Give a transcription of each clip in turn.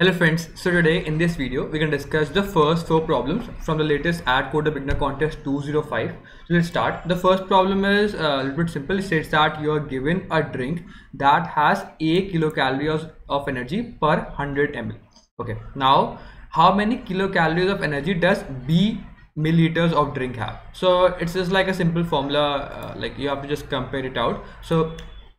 Hello friends, so today in this video we can discuss the first four problems from the latest AtCoder beginner contest 205. So let's start. The first problem is a little bit simple. It states that you are given a drink that has 8 kilocalories of energy per 100 ml. Okay, now how many kilocalories of energy does B milliliters of drink have? So it's just like a simple formula, like you have to just compare it out. So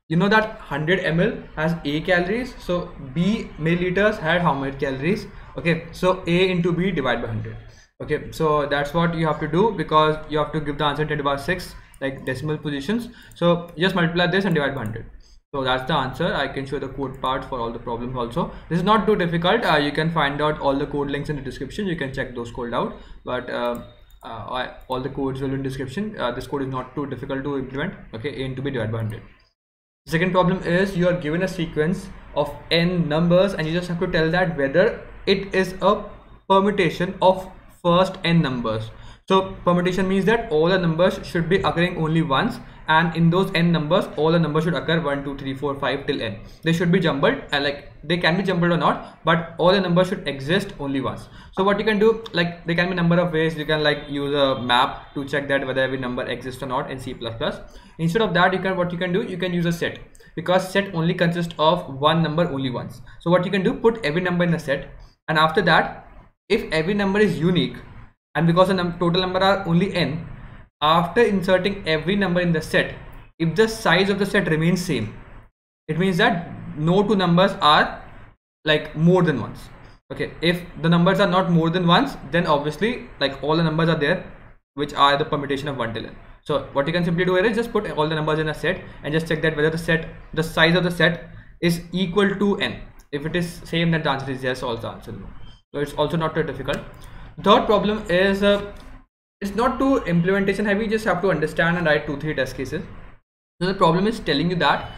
you know that 100 ml has A calories, so B milliliters had how many calories? Okay, so A into B divided by 100. Okay, so that's what you have to do, because you have to give the answer 10⁶ like decimal positions. So just multiply this and divide by 100. So that's the answer. I can show the code part for all the problems also. This is not too difficult. You can find out all the code links in the description. You can check those code out, but all the codes will be in description. This code is not too difficult to implement. Okay, A into B divided by 100. Second problem is you are given a sequence of n numbers and you just have to tell that whether it is a permutation of first n numbers. So permutation means that all the numbers should be occurring only once, and in those n numbers all the numbers should occur 1, 2, 3, 4, 5 till n. They should be jumbled, like they can be jumbled or not, but all the numbers should exist only once. So what you can do, like there can be number of ways. You can like use a map to check that whether every number exists or not in C++. Instead of that, you can use a set, because set only consists of one number only once. So what you can do, put every number in a set, and after that if every number is unique, and because the total number are only n, after inserting every number in the set, if the size of the set remains same, it means that no two numbers are like more than once. Okay, if the numbers are not more than once, then obviously like all the numbers are there which are the permutation of 1 till n. So what you can simply do here is just put all the numbers in a set and just check that whether the size of the set is equal to n. If it is same, then the answer is yes, also answer no. So it's also not too difficult. Third problem is it's not too implementation heavy. You just have to understand and write 2-3 test cases. So the problem is telling you that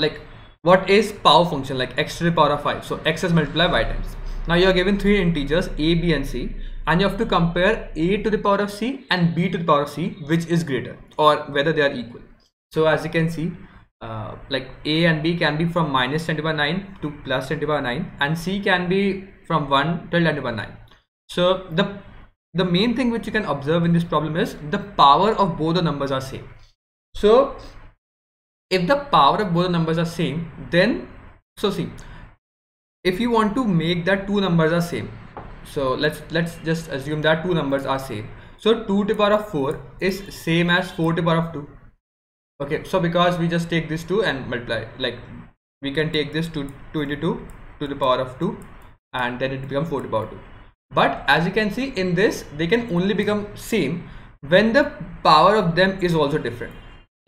like what is power function, like x to the power of 5. So x is multiplied by y times. Now you are given 3 integers a, b and c, and you have to compare a to the power of c and b to the power of c, which is greater or whether they are equal. So as you can see, like a and b can be from -10⁹ to +10⁹, and c can be from 1 till 10⁹. So the main thing which you can observe in this problem is the power of both the numbers are same. So if the power of both the numbers are same, then so see, if you want to make that two numbers are same, so let's just assume that two numbers are same. So 2 to the power of 4 is same as 4 to the power of 2. Okay, so because we just take this 2 and multiply, like we can take this 2 into 2 to the power of 2, and then it becomes 4 to the power of 2. But as you can see in this, they can only become same when the power of them is also different.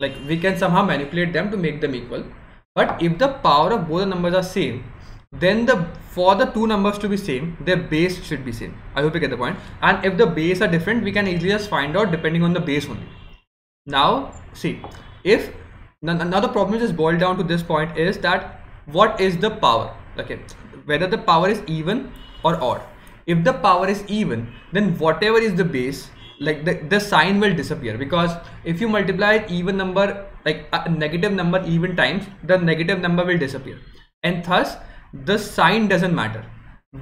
Like we can somehow manipulate them to make them equal. But if the power of both the numbers are same, then for the two numbers to be same, their base should be same. I hope you get the point. And if the base are different, we can easily just find out depending on the base only. Now see, if another problem is boiled down to this point is that what is the power? Okay, whether the power is even or odd. If the power is even, then whatever is the base, like the sign will disappear, because if you multiply an even number, like a negative number even times, the negative number will disappear, and thus the sign doesn't matter,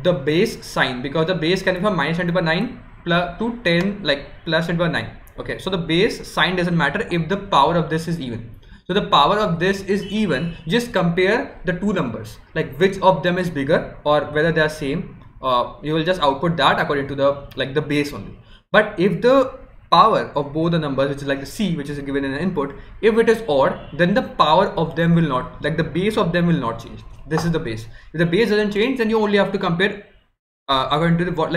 the base sign, because the base can be from -10⁹ to 10, like +10⁹. Okay, so the base sign doesn't matter if the power of this is even. So the power of this is even. Just compare the two numbers, like which of them is bigger or whether they are same. You will just output that according to the base only. But if the power of both the numbers, which is like the c, which is given in an input, if it is odd, then the power of them will not, like the base of them will not change. This is the base. If the base doesn't change, then you only have to compare according to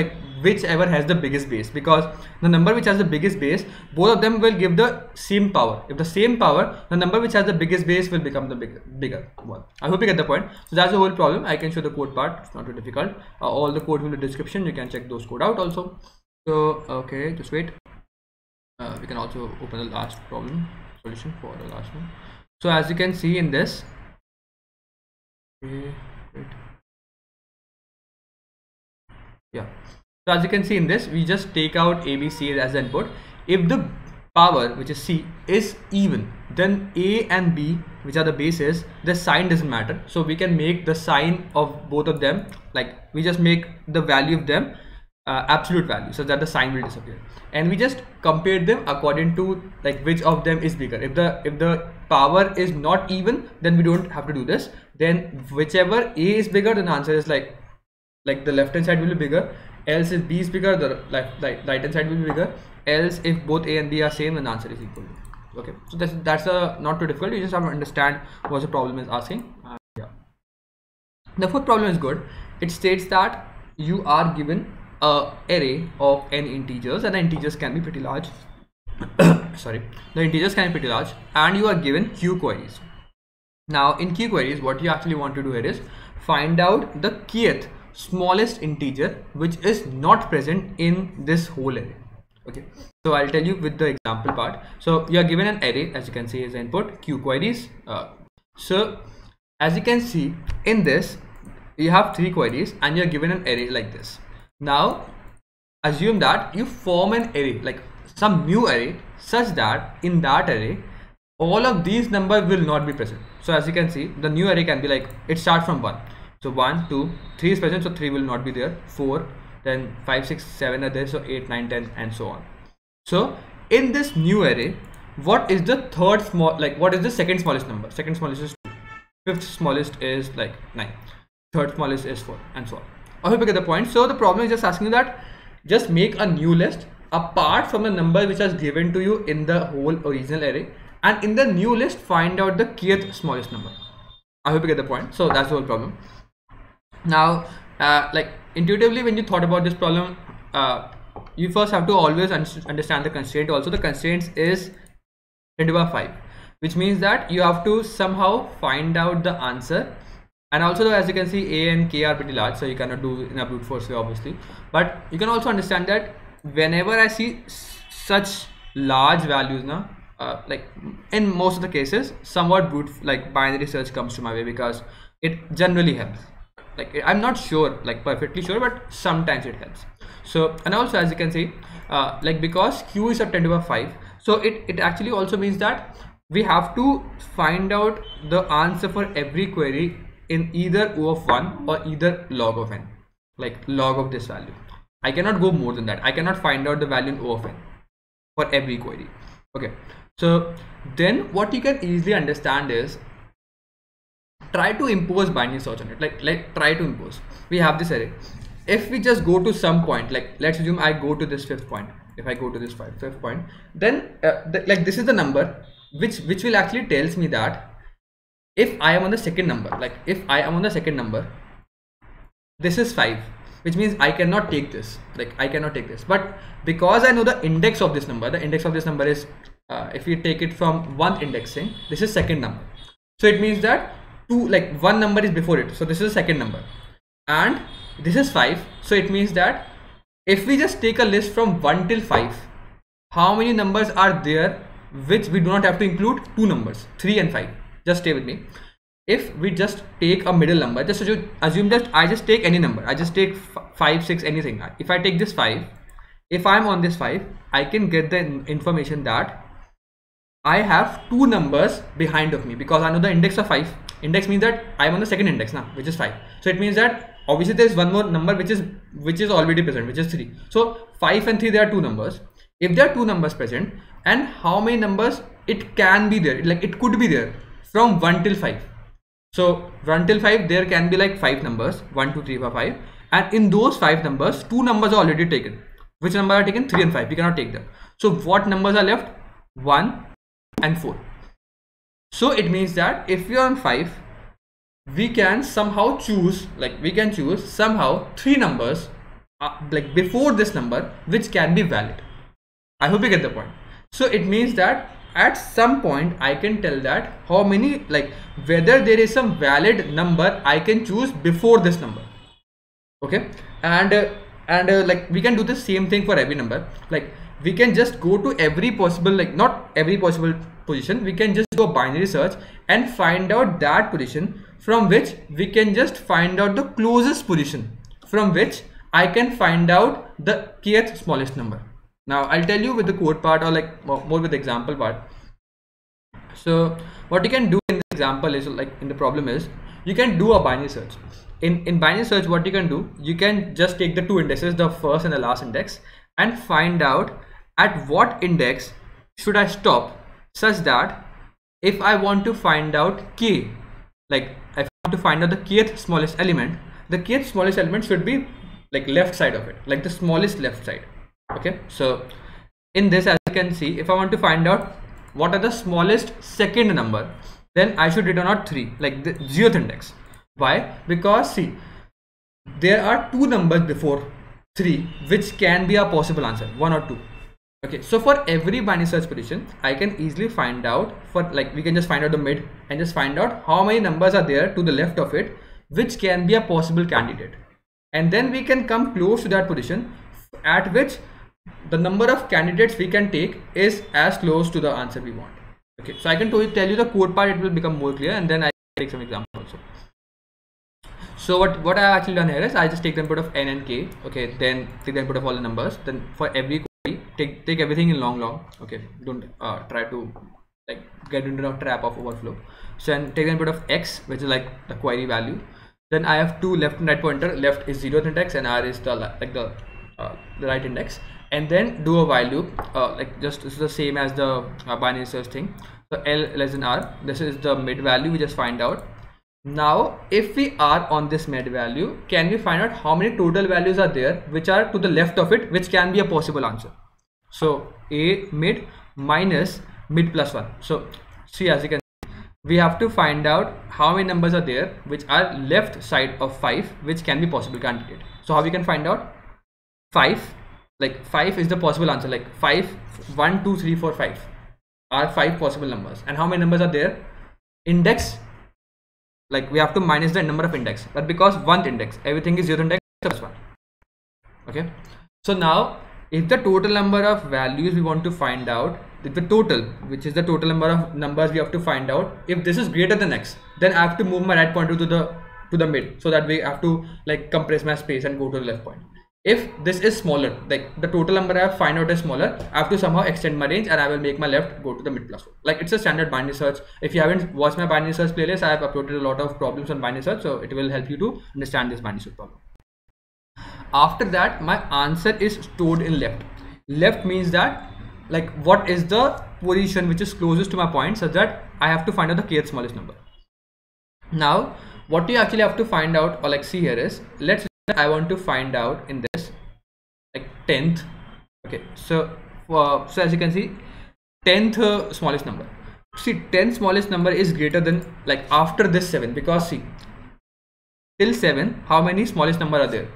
whichever has the biggest base, because the number which has the biggest base, both of them will give the same power. If the same power, the number which has the biggest base will become the bigger one. I hope you get the point. So that's the whole problem. I can show the code part. It's not too difficult. All the code in the description. You can check those code out also. So okay, just wait. We can also open the last problem solution for the last one. So as you can see in this. Okay, wait. Yeah, so as you can see in this, we just take out A, B, C as input. If the power, which is C, is even, then A and B, which are the bases, the sign doesn't matter. So we can make the sign of both of them, like we just make the value of them absolute value, so that the sign will disappear, and we just compare them according to like which of them is bigger. If the power is not even, then we don't have to do this. Then whichever A is bigger, then the answer is like the left hand side will be bigger. Else if B is bigger, the right hand side will be bigger. Else if both A and B are same, then the answer is equal. Okay, so that's not too difficult. You just have to understand what the problem is asking. The fourth problem is good. It states that you are given a array of n integers, and the integers can be pretty large. And you are given Q queries. Now in Q queries, what you actually want to do here is find out the kth smallest integer which is not present in this whole array. Okay, so I'll tell you with the example part. So you are given an array, as you can see, as input Q queries. So as you can see in this, you have three queries and you're given an array like this. Now assume that you form an array, like some new array, such that in that array all of these numbers will not be present. So as you can see, the new array can be like, it starts from 1, so 1, 2, 3 is present, so 3 will not be there. 4, then 5, 6, 7 are there, so 8, 9, 10 and so on. So in this new array, what is the third small, like what is the second smallest number? Second smallest is 2, fifth smallest is like 9, third smallest is 4, and so on. I hope you get the point. So the problem is just asking you that just make a new list apart from the number which was given to you in the whole original array, and in the new list find out the kth smallest number. I hope you get the point. So that's the whole problem. Now like intuitively when you thought about this problem, you first have to always understand the constraint. Also the constraints is 10^5, which means that you have to somehow find out the answer. And also, as you can see, A and K are pretty large, so you cannot do in a brute force way, obviously. But you can also understand that whenever I see such large values, now, like in most of the cases, somewhat binary search comes to my way, because it generally helps. Like I'm not sure, like perfectly sure, but sometimes it helps. So, and also as you can see, like because Q is a 10^5, so it actually also means that we have to find out the answer for every query in either O(1) or either log(n), like log of this value. I cannot go more than that. I cannot find out the value in O(n) for every query. Okay, so then what you can easily understand is try to impose binary search on it. Like try to impose. We have this array. If we just go to some point, like let's assume I go to this fifth point. If I go to this fifth point, then like this is the number which will actually tells me that if I am on the second number, this is 5, which means I cannot take this, but because I know the index of this number, is, if we take it from one indexing, this is second number. So it means that one number is before it. So this is the second number and this is 5. So it means that if we just take a list from 1 till 5, how many numbers are there, which we do not have to include two numbers, 3 and 5. Just stay with me. If we just take a middle number, just assume that I just take any number, I just take 5, 6, anything. If I take this 5, if I'm on this 5, I can get the information that I have two numbers behind of me, because I know the index of 5. Index means that I'm on the second index now, which is 5. So it means that obviously there's one more number which is already present, which is 3. So 5 and 3, there are two numbers. If there are two numbers present, and how many numbers it can be there, like it could be there from 1 till 5. So 1 till 5, there can be like 5 numbers, 1, 2, 3, 4, 5, and in those 5 numbers, 2 numbers are already taken. Which number are taken? 3 and 5. We cannot take them. So what numbers are left? 1 and 4. So it means that if we are on 5, we can somehow choose, somehow 3 numbers like before this number, which can be valid. I hope you get the point. So it means that at some point I can tell that how many, whether there is some valid number I can choose before this number. Okay, and like we can do the same thing for every number. Like we can just go to every possible, not every possible position, we can just go binary search and find out that position from which we can just find out the closest position from which I can find out the kth smallest number. Now I'll tell you with the code part, or like more with the example part. So what you can do in the example is, like in the problem is, you can do a binary search. In binary search, what you can do, you can just take the two indices, the first and the last index, and find out at what index should I stop, such that if I want to find out k, like if I want to find out the kth smallest element, the kth smallest element should be like left side of it, like the smallest left side. Okay, so in this, as you can see, if I want to find out what are the smallest second number, then I should return out 3, like the 0th index. Why? Because see, there are two numbers before 3 which can be a possible answer, 1 or 2. Okay, so for every binary search petition, I can easily find out, for like we can just find out the mid and just find out how many numbers are there to the left of it which can be a possible candidate, and then we can come close to that position at which the number of candidates we can take is as close to the answer we want. Okay, so I can tell you the code part, it will become more clear, and then I take some examples also. So what I have actually done here is, I just take the input of n and k, okay, then take the input of all the numbers, then for every query take everything in long, okay, don't try to like get into a trap of overflow. So and take the input of x, which is like the query value, then I have two left and right pointer, left is 0th index and r is the like the right index, and then do a while loop, like just this is the same as the binary search thing. So l less than r, this is the mid value we just find out. Now if we are on this mid value, can we find out how many total values are there which are to the left of it which can be a possible answer? So a mid minus mid plus 1. So see, as you can see, we have to find out how many numbers are there which are left side of 5 which can be possible candidate. So how we can find out? 5, like 5 is the possible answer, like 5, 1, 2, 3, 4, 5 are 5 possible numbers. And how many numbers are there? Index, like we have to minus the number of index, but because 1th index, everything is 0th index plus 1. Okay, so now if the total number of values we want to find out, if the total, which is the total number of numbers we have to find out, if this is greater than x, then I have to move my right pointer to the mid, so that we have to like compress my space and go to the left point. If this is smaller, like the total number I find out is smaller, I have to somehow extend my range and I will make my left go to the mid plus 1. Like it's a standard binary search. If you haven't watched my binary search playlist, I have uploaded a lot of problems on binary search, so it will help you to understand this binary search problem. After that, my answer is stored in left. Left means that like what is the position which is closest to my point, such that I have to find out the kth smallest number. Now, what you actually have to find out, or like see here is, let's I want to find out in this like 10th. Okay, so so as you can see, 10th smallest number. See, 10th smallest number is greater than, like after this 7, because see, till 7 how many smallest number are there?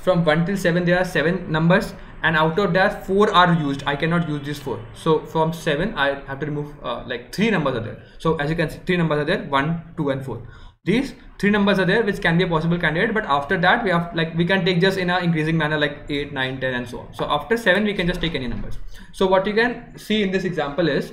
From 1 till 7 there are 7 numbers, and out of that 4 are used. I cannot use these 4, so from 7 I have to remove like 3 numbers are there. So as you can see, 3 numbers are there, 1, 2 and 4. These 3 numbers are there which can be a possible candidate, but after that we have like we can take just in an increasing manner, like 8, 9, 10 and so on. So after 7 we can just take any numbers. So what you can see in this example is,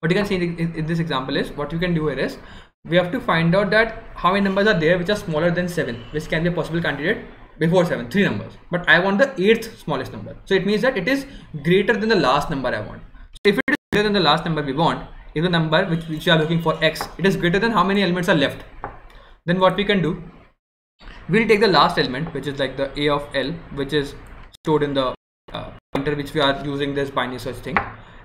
what you can do here is, we have to find out that how many numbers are there which are smaller than 7 which can be a possible candidate before 7, 3 numbers, but I want the 8th smallest number. So it means that it is greater than the last number I want. So if it is greater than the last number we want, if the number which you are looking for x, it is greater than how many elements are left, then what we can do, we'll take the last element, which is like the a of l, which is stored in the pointer which we are using this binary search thing,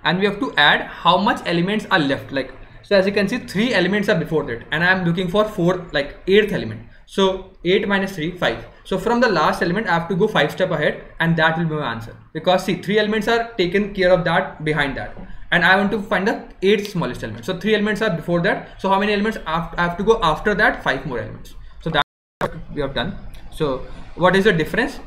and we have to add how much elements are left. Like so as you can see, 3 elements are before that, and I am looking for 8th element. So 8 minus 3 5, so from the last element I have to go 5 step ahead, and that will be my answer, because see, 3 elements are taken care of that behind that, and I want to find the 8th smallest element. So 3 elements are before that, so how many elements I have to go after that? 5 more elements. So that's what we have done. So what is the difference?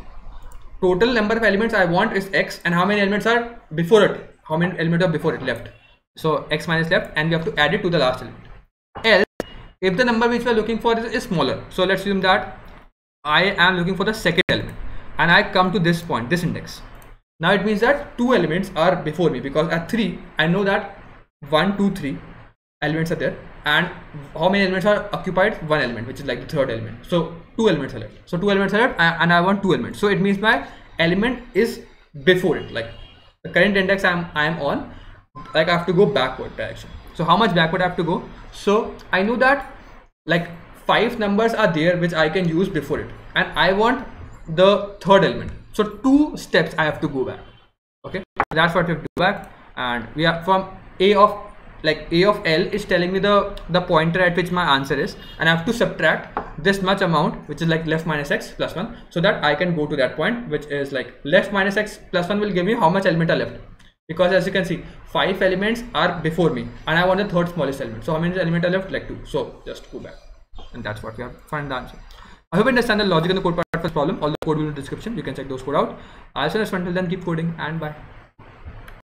Total number of elements I want is x, and how many elements are before it? How many elements are before it? Left. So x minus left, and we have to add it to the last element. Else, if the number which we are looking for is smaller, so let's assume that I am looking for the 2nd element, and I come to this point, this index. Now it means that 2 elements are before me, because at 3 I know that 1, 2, 3 elements are there, and how many elements are occupied? 1 element, which is like the 3rd element. So 2 elements are left. And I want 2 elements. So it means my element is before it, like the current index I am on, like I have to go backward direction. So how much backward I have to go? So I know that like 5 numbers are there which I can use before it, and I want the third element. So 2 steps I have to go back. Okay, that's what we have to do back, and we are from a of L is telling me the pointer at which my answer is, and I have to subtract this much amount, which is like left minus x plus 1, so that I can go to that point, which is like left minus x plus 1 will give me how much elements are left, because as you can see 5 elements are before me and I want the third smallest element. So how many elements are left? Like 2. So just go back, and that's what we have to find the answer. I hope you understand the logic and the code part of this problem. All the code will be in the description. You can check those code out. I'll see you next time. Until then, keep coding and bye.